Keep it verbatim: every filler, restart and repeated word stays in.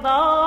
Bye.